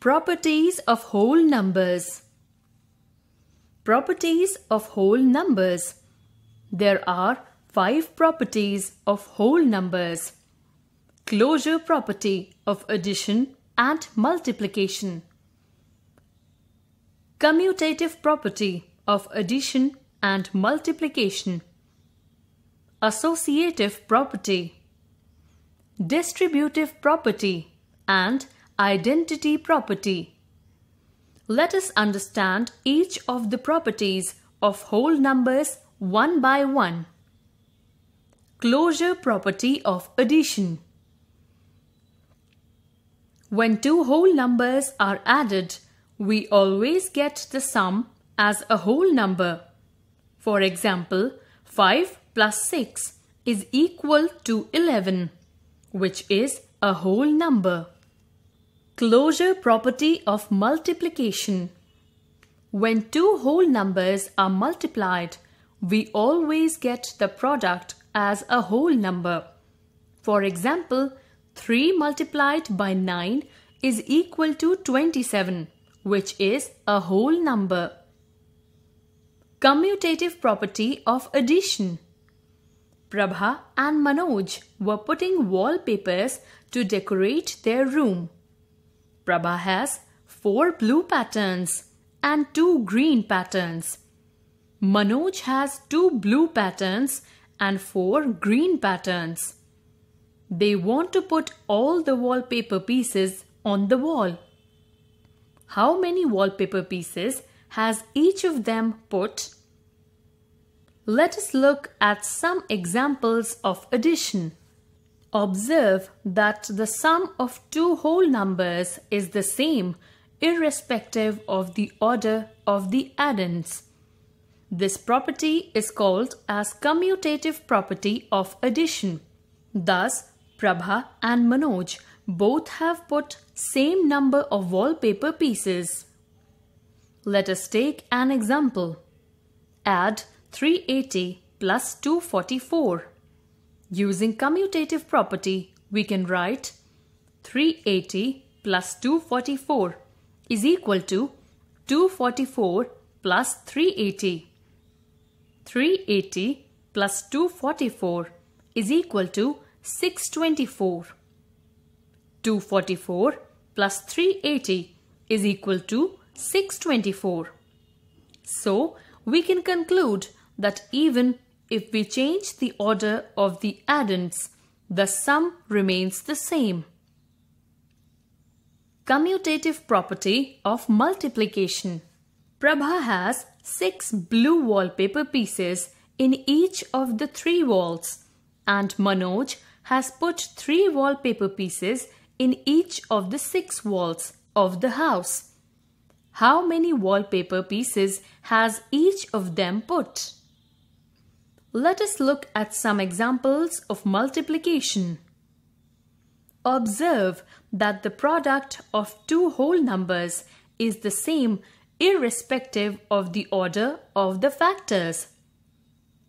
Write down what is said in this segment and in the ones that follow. Properties of whole numbers. Properties of whole numbers. There are 5 properties of whole numbers. Closure property of addition and multiplication. Commutative property of addition and multiplication. Associative property. Distributive property and identity property. Let us understand each of the properties of whole numbers one by one. Closure property of addition. When 2 whole numbers are added, we always get the sum as a whole number. For example, 5 plus 6 is equal to 11, which is a whole number. Closure property of multiplication. When 2 whole numbers are multiplied, we always get the product as a whole number. For example, 3 multiplied by 9 is equal to 27, which is a whole number. Commutative property of addition. Prabha and Manoj were putting wallpapers to decorate their room. Prabha has 4 blue patterns and 2 green patterns. Manoj has 2 blue patterns and 4 green patterns. They want to put all the wallpaper pieces on the wall. How many wallpaper pieces has each of them put? Let us look at some examples of addition. Observe that the sum of 2 whole numbers is the same irrespective of the order of the addands. This property is called as commutative property of addition. Thus, Prabha and Manoj both have put same number of wallpaper pieces. Let us take an example. Add 380 plus 244. Using commutative property, we can write 380 plus 244 is equal to 244 plus 380. 380 plus 244 is equal to 624. 244 plus 380 is equal to 624. So, we can conclude that even if we change the order of the addands, the sum remains the same. Commutative property of multiplication. Prabha has 6 blue wallpaper pieces in each of the 3 walls, and Manoj has put 3 wallpaper pieces in each of the 6 walls of the house. How many wallpaper pieces has each of them put? Let us look at some examples of multiplication. Observe that the product of 2 whole numbers is the same irrespective of the order of the factors.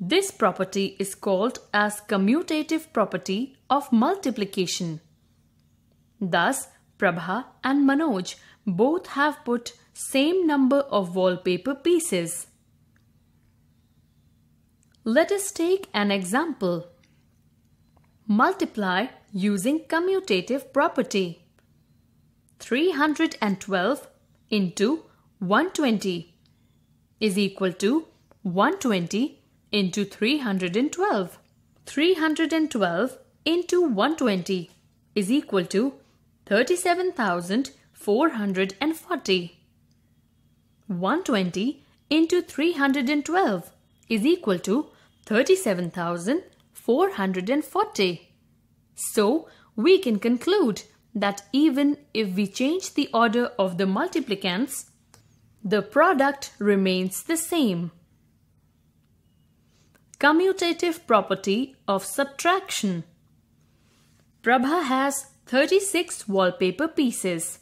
This property is called as commutative property of multiplication. Thus, Prabha and Manoj both have put same number of wallpaper pieces. Let us take an example. Multiply using commutative property. 312 into 120 is equal to 120 into 312. 312 into 120 is equal to 37,440. 120 into 312 is equal to 37,440. So, we can conclude that even if we change the order of the multiplicands, the product remains the same. Commutative property of subtraction. Prabha has 36 wallpaper pieces.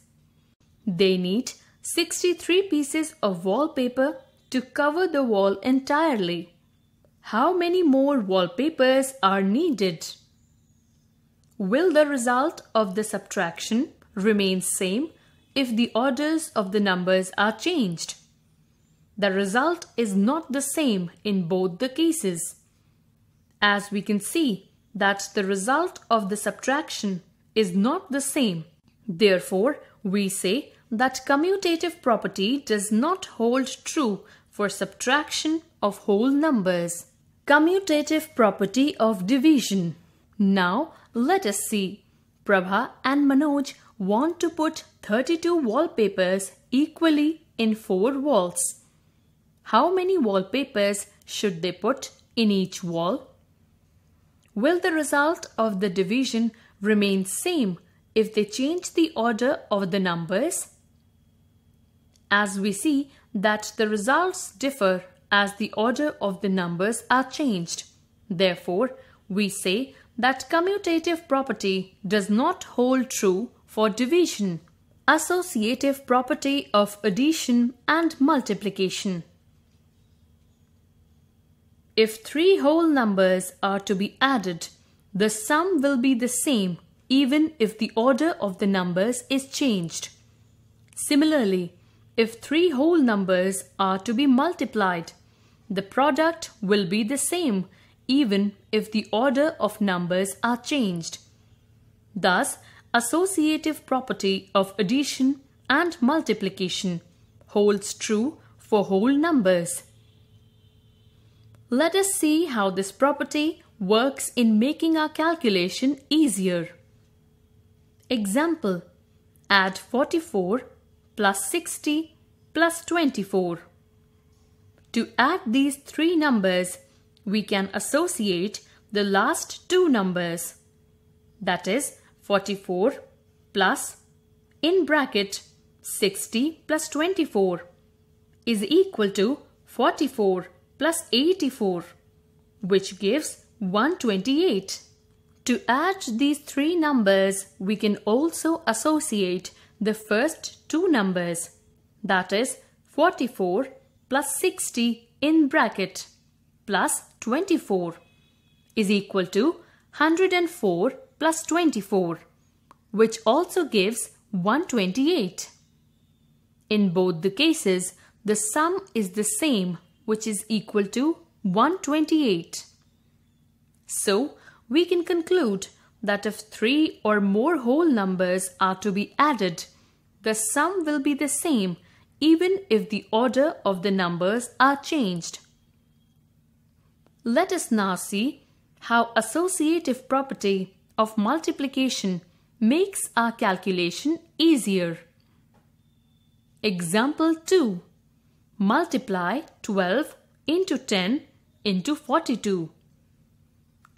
They need 63 pieces of wallpaper to cover the wall entirely. How many more wallpapers are needed? Will the result of the subtraction remain same if the orders of the numbers are changed. The result is not the same in both the cases, as we can see that the result of the subtraction is not the same. Therefore, we say that commutative property does not hold true for subtraction of whole numbers. Commutative property of division. Now let us see. Prabha and Manoj want to put 32 wallpapers equally in 4 walls. How many wallpapers should they put in each wall? Will the result of the division remain same if they change the order of the numbers? As we see that the results differ as the order of the numbers are changed. Therefore, we say that commutative property does not hold true for division. Associative property of addition and multiplication. If 3 whole numbers are to be added, the sum will be the same even if the order of the numbers is changed. Similarly, if 3 whole numbers are to be multiplied, the product will be the same even if the order of numbers are changed. Thus, associative property of addition and multiplication holds true for whole numbers. Let us see how this property works in making our calculation easier. Example: add 44 plus 60 plus 24. To add these 3 numbers, we can associate the last 2 numbers, that is 44 plus in bracket 60 plus 24 is equal to 44 plus 84, which gives 128. To add these 3 numbers, we can also associate the first 2 numbers, that is 44 plus 60 in bracket plus 24 is equal to 104 plus 24, which also gives 128. In both the cases, the sum is the same, which is equal to 128. So, we can conclude that if 3 or more whole numbers are to be added, the sum will be the same even if the order of the numbers are changed. Let us now see how associative property of multiplication makes our calculation easier. Example 2. Multiply 12 into 10 into 42.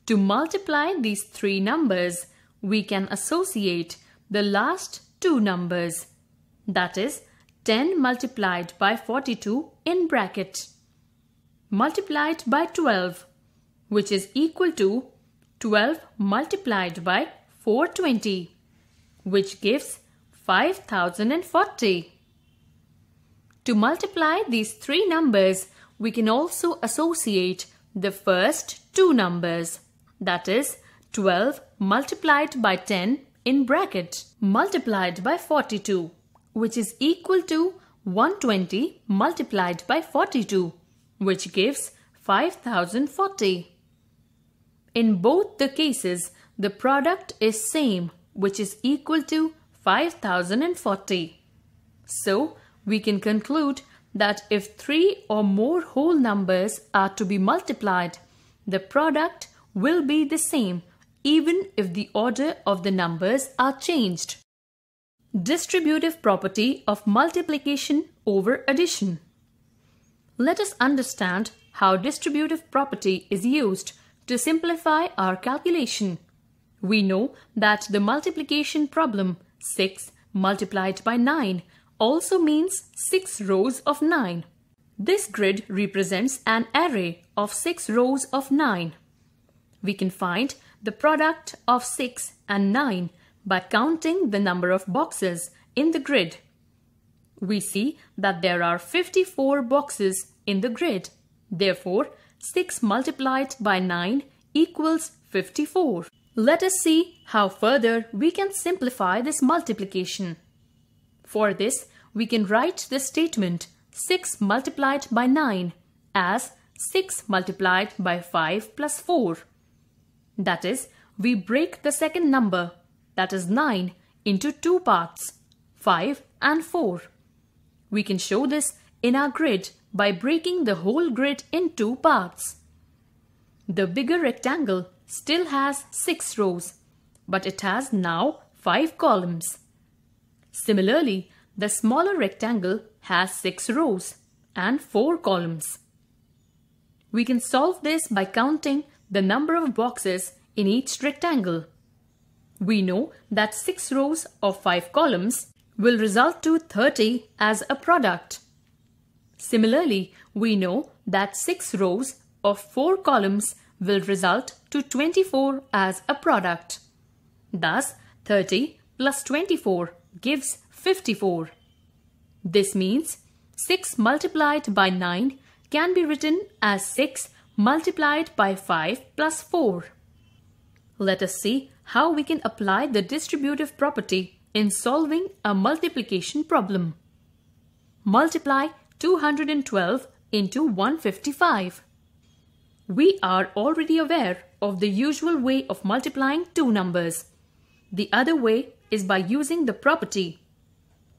To multiply these 3 numbers, we can associate the last 2 numbers, that is 10 multiplied by 42 in bracket multiplied by 12, which is equal to 12 multiplied by 420, which gives 5040. To multiply these 3 numbers, we can also associate the first 2 numbers, that is 12 multiplied by 10 in bracket multiplied by 42, which is equal to 120 multiplied by 42, which gives 5040. In both the cases, the product is same, which is equal to 5040. So, we can conclude that if 3 or more whole numbers are to be multiplied, the product will be the same even if the order of the numbers are changed. Distributive property of multiplication over addition. Let us understand how distributive property is used to simplify our calculation. We know that the multiplication problem 6 multiplied by 9 also means 6 rows of 9. This grid represents an array of 6 rows of 9. We can find the product of 6 and 9 by counting the number of boxes in the grid. We see that there are 54 boxes in the grid. Therefore, 6 multiplied by 9 equals 54. Let us see how further we can simplify this multiplication. For this, we can write the statement 6 multiplied by 9 as 6 multiplied by 5 plus 4. That is, we break the second number, that is 9, into two parts, 5 and 4. We can show this in our grid by breaking the whole grid in two parts. The bigger rectangle still has 6 rows, but it has now 5 columns. Similarly, the smaller rectangle has 6 rows and 4 columns. We can solve this by counting the number of boxes in each rectangle. We know that 6 rows of 5 columns will result to 30 as a product. Similarly, we know that 6 rows of 4 columns will result to 24 as a product. Thus, 30 plus 24 gives 54. This means 6 multiplied by 9 can be written as 6 multiplied by 5 plus 4. Let us see how we can apply the distributive property in solving a multiplication problem. Multiply 212 into 155. We are already aware of the usual way of multiplying two numbers. The other way is by using the property.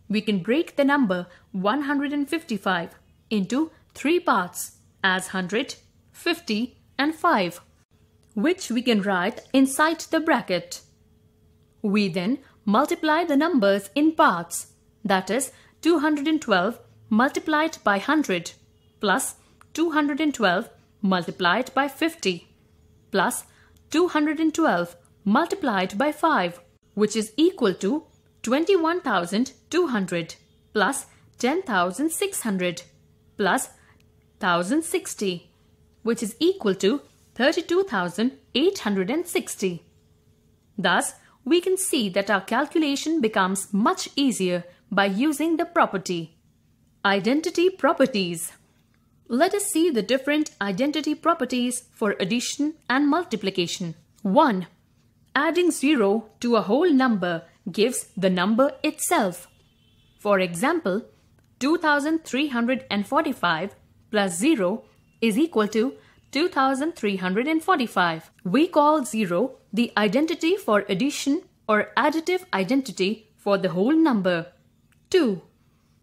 We can break the number 155 into three parts as 100, 50 and 5, which we can write inside the bracket. We then multiply the numbers in parts, that is 212 multiplied by 100 plus 212 multiplied by 50 plus 212 multiplied by 5, which is equal to 21,200 plus 10,600 plus 1,060, which is equal to 32,860. Thus, we can see that our calculation becomes much easier by using the property. Identity properties. Let us see the different identity properties for addition and multiplication. 1. Adding 0 to a whole number gives the number itself. For example, 2,345 plus 0 is equal to 2,345. We call 0 the identity for addition or additive identity for the whole number. 2.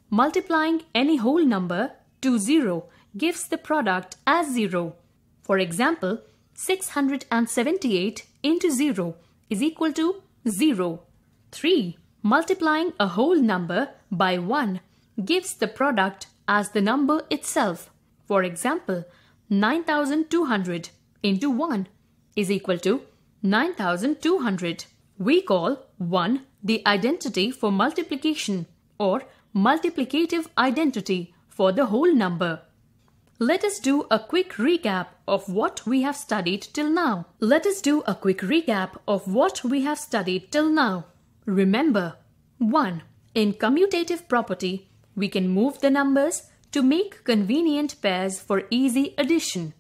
Multiplying any whole number to 0 gives the product as 0. For example, 678 into 0 is equal to 0. 3. Multiplying a whole number by 1 gives the product as the number itself. For example, 9,200 into 1 is equal to 9,200. We call 1 the identity for multiplication or multiplicative identity for the whole number. Let us do a quick recap of what we have studied till now. Remember, 1. In commutative property, we can move the numbers to make convenient pairs for easy addition.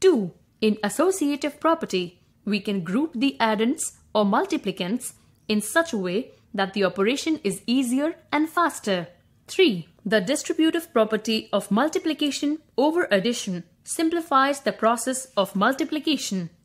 2. In associative property, we can group the addands or multiplicands in such a way that the operation is easier and faster. 3. The distributive property of multiplication over addition simplifies the process of multiplication.